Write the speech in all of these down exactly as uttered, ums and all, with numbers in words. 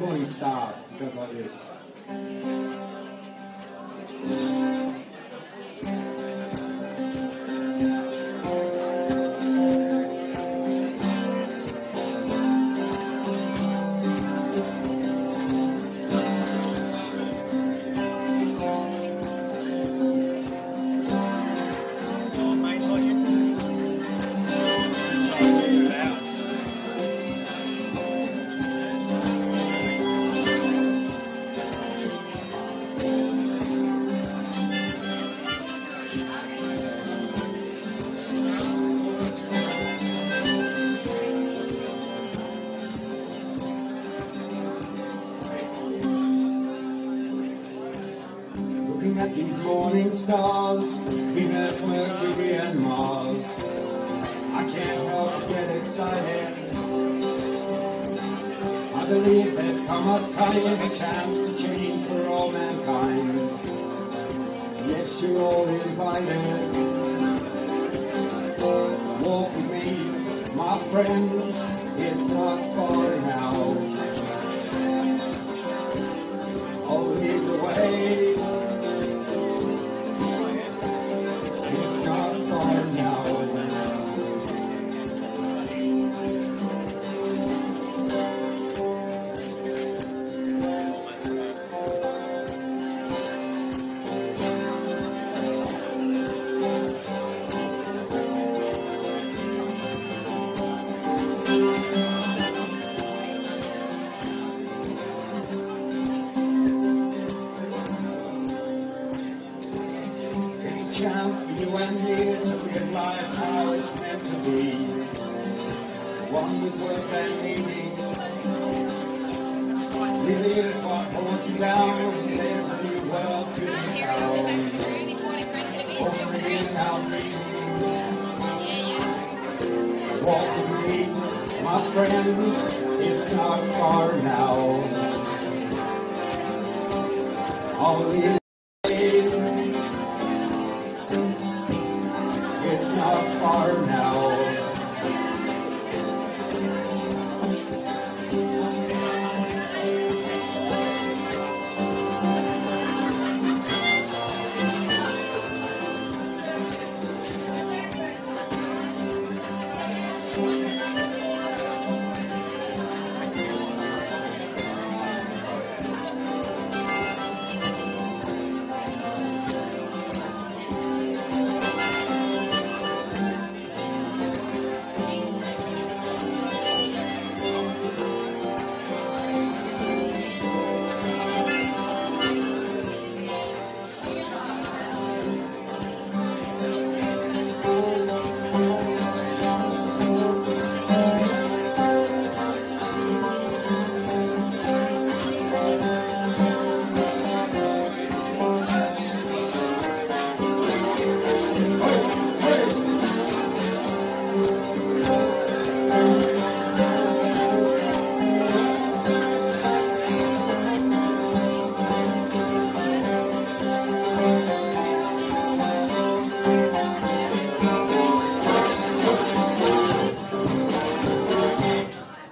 Morning Star, it goes like this. Looking at these morning stars, Venus, Mercury and Mars, I can't help but get excited. I believe there's come a time, a chance to change for all mankind. Yes, you're all invited. Walk with me, my friends, it's not far now. Only the way. Chance for you and me to live life how it's meant to be, one with worth and meaning. Really, it's what holds you down. There's a new world to be found. Only in our dreams. Walk with me, my friends. It's not far now. Only. It's not far now.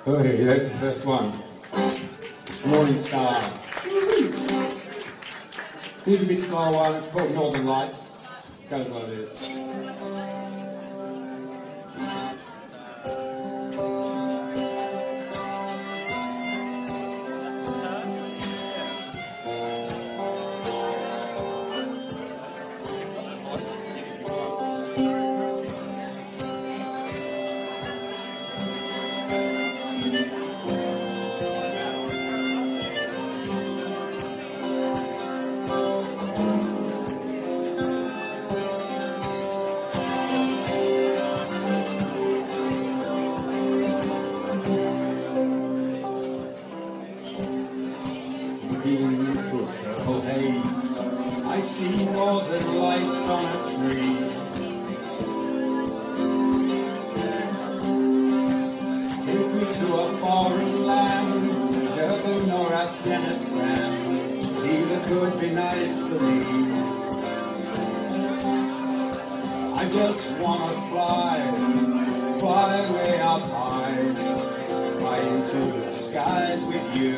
Okay, that's the first one. Morning Star. Here's a bit slower one, it's called Northern Lights. Goes like this. I see northern lights on a tree. Take me to a foreign land, Durban or Afghanistan. Either could be nice for me. I just wanna fly, fly way up high. I into the skies with you.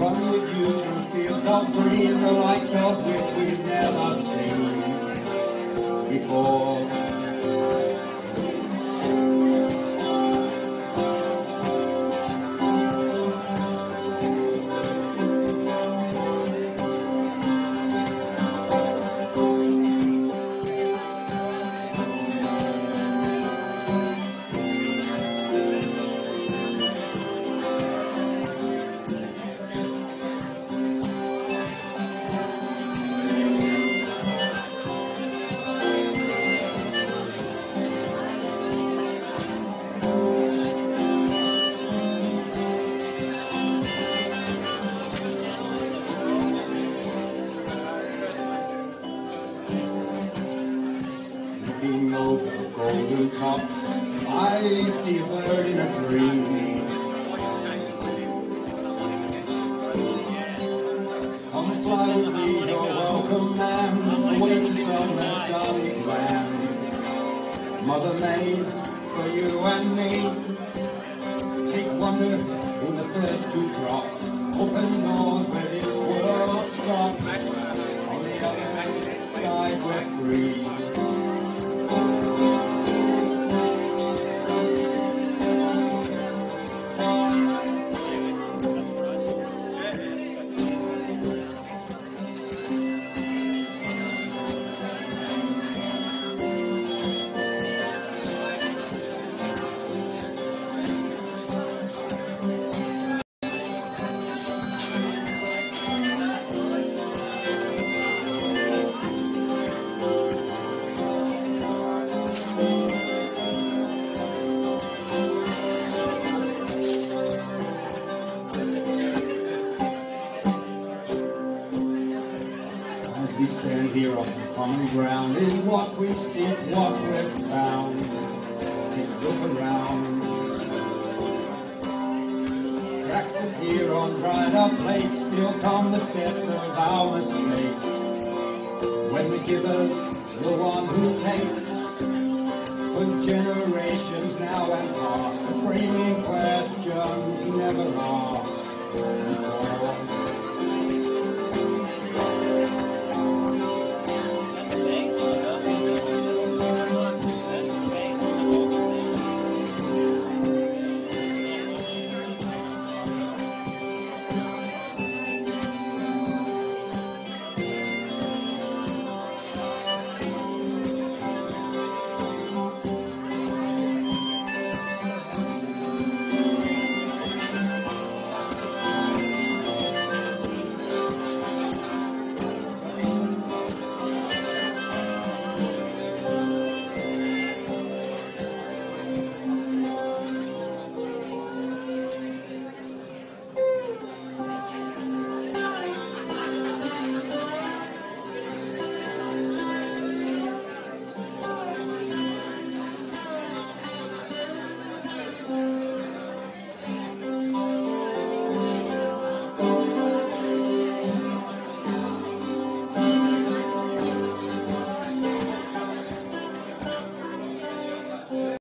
Run with you through fields of green, the likes of which we've never seen before. Looking over the golden tops, I see a bird in a dream. Come fly with me, you're welcome, man. Wait to some exotic land, mother made for you and me. Take wonder in the first two drops. Open doors where this world stops. On the other side, we're free. We stand here on the common ground, in what we seek, what we're found. Take a look around. Cracks appear on dried up lakes, built on the steps of our mistakes. When the giver's the one who takes, for generations now and past, the free